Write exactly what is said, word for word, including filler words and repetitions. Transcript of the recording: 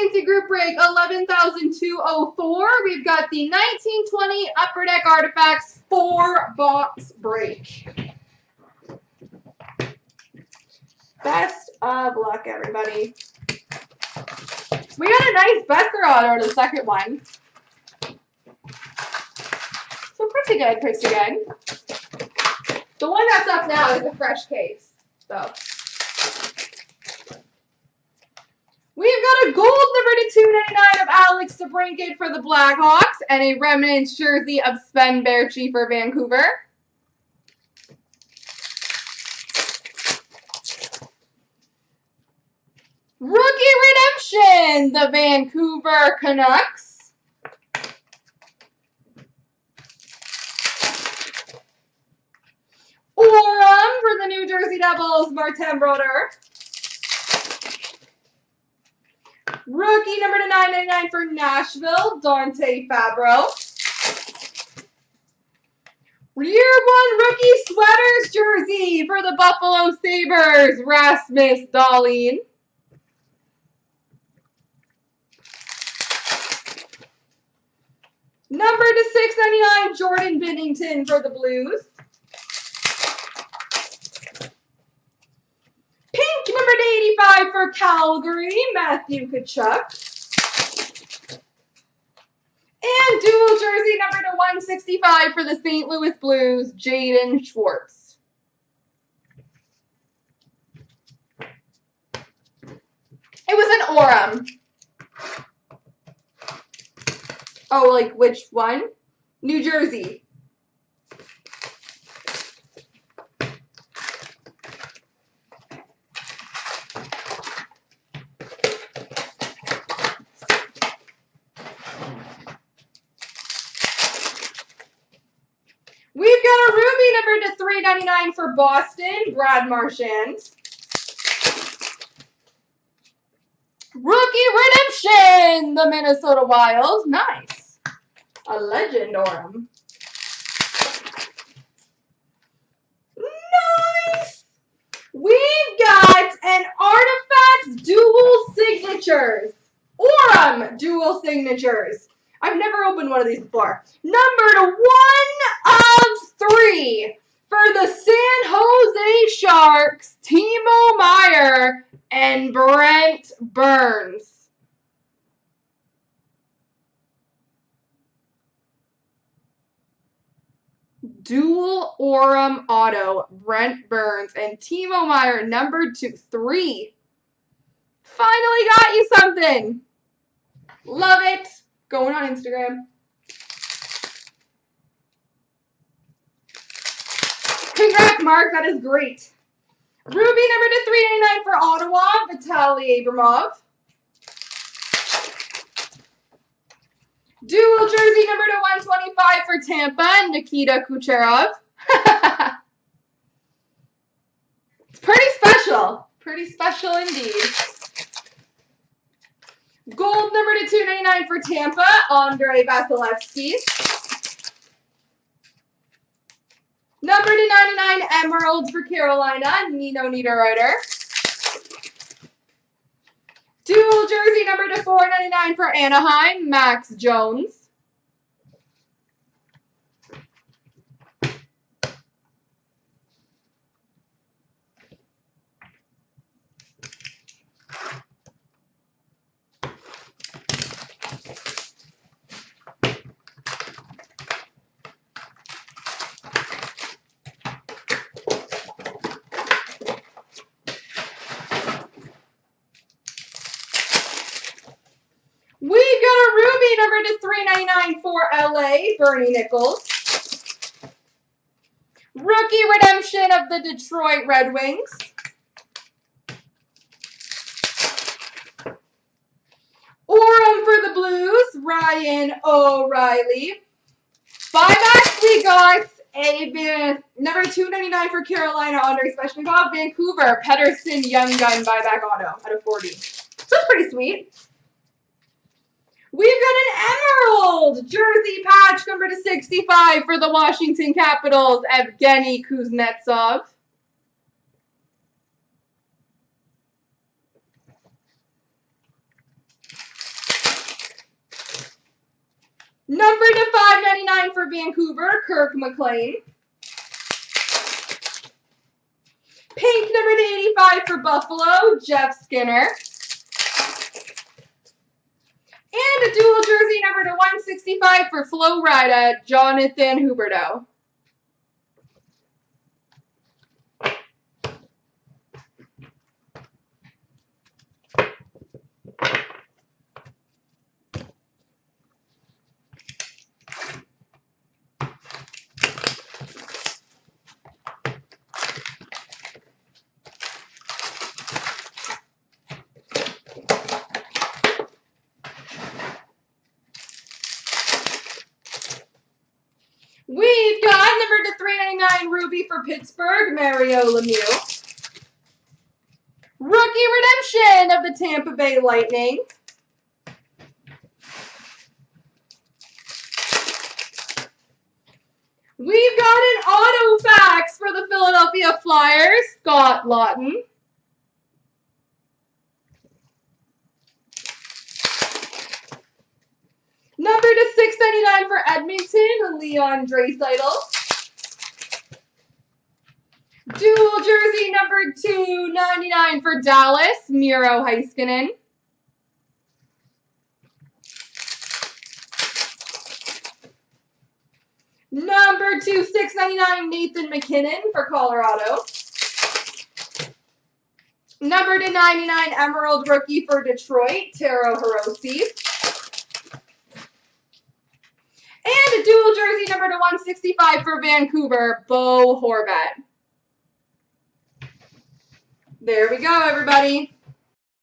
into group break eleven thousand two hundred four. We've got the nineteen twenty Upper Deck Artifacts four box break. Best of luck, everybody. We got a nice Becker auto to the second one. So pretty good, pretty good. The one that's up now is a fresh case. So we've got a gold number to two ninety-nine of Alex DeBrincat for the Blackhawks and a remnant jersey of Sven Baertschi for Vancouver. Rookie redemption, the Vancouver Canucks. Orem for the New Jersey Devils, Martin Brodeur. Rookie number to nine ninety-nine for Nashville, Dante Fabro. Year one rookie sweaters jersey for the Buffalo Sabres, Rasmus Dahlin. Number to six ninety-nine, Jordan Binnington for the Blues. eighty-five for Calgary, Matthew Kachuk. And dual jersey number to one sixty-five for the Saint Louis Blues, Jaden Schwartz. It was an Orem. Oh, like which one? New Jersey. three ninety-nine for Boston, Brad Marchand. Rookie redemption, the Minnesota Wild. Nice. A legend, Orem. Nice. We've got an Artifacts dual signatures. Orem dual signatures. I've never opened one of these before. Numbered one of three. For the San Jose Sharks, Timo Meier and Brent Burns. Dual Orem auto, Brent Burns and Timo Meier, numbered to three. Finally got you something. Love it. Going on Instagram. Congrats, Mark. That is great. Ruby number to three ninety-nine for Ottawa, Vitaly Abramov. Dual jersey number to one twenty-five for Tampa, Nikita Kucherov. It's pretty special. Pretty special indeed. Gold number to two ninety-nine for Tampa, Andrei Vasilevskiy. Number to ninety-nine, Emeralds for Carolina, Nino Niederreiter. Dual jersey number to four ninety-nine for Anaheim, Max Jones. For L A, Bernie Nichols. Rookie redemption of the Detroit Red Wings. Orem for the Blues, Ryan O'Reilly. Buybacks, we got a number two ninety-nine for Carolina, Andrei Svechnikov. Vancouver, Pedersen, Young Gun, buyback auto out of forty. So that's pretty sweet. We've got an Emerald jersey patch number to sixty-five for the Washington Capitals, Evgeny Kuznetsov. Number to five ninety-nine for Vancouver, Kirk McLean. Pink number to eighty-five for Buffalo, Jeff Skinner. And a dual jersey number to one sixty-five for Florida, Jonathan Huberdo. We've got number to three ninety-nine Ruby for Pittsburgh, Mario Lemieux. Rookie redemption of the Tampa Bay Lightning. We've got an Artifacts for the Philadelphia Flyers, Scott Lawton. Number to six ninety-nine for Edmonton, Leon Draisaitl. Dual jersey number two ninety-nine for Dallas, Miro Heiskanen. Number to six ninety-nine, Nathan McKinnon for Colorado. Number to ninety-nine, Emerald Rookie for Detroit, Taro Hirose. And a dual jersey number to one sixty-five for Vancouver, Bo Horvat. There we go, everybody.